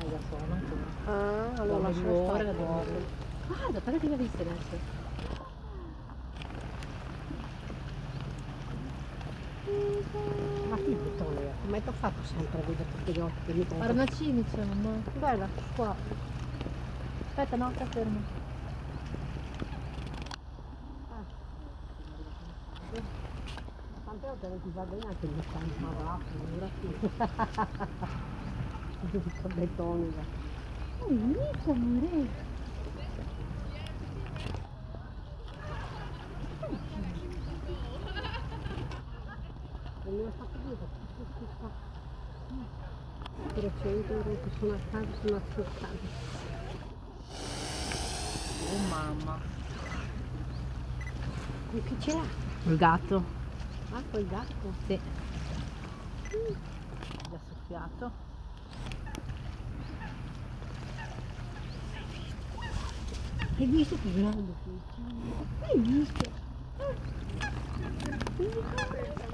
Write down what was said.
la forma ancora. Ah, allora lascia stare. Guarda, pagati la vista adesso. Ma che buttone, come ti ho fatto sempre a vedere tutti gli occhi che mi trovo? Arnacini c'è, mamma. Bella, qua. Aspetta, no, sta fermo. Tante volte non ti va bene anche il stanno, ma va, figurati. Tutto betone. Oh, mica, amore. Non ho fatto niente, tutto 300 euro che sono a casa, sono ascoltati. Oh mamma! E che c'è? Il gatto. Ah, quel gatto? Sì. L'ha soffiato. Hai visto che grande che c'è? Hai visto?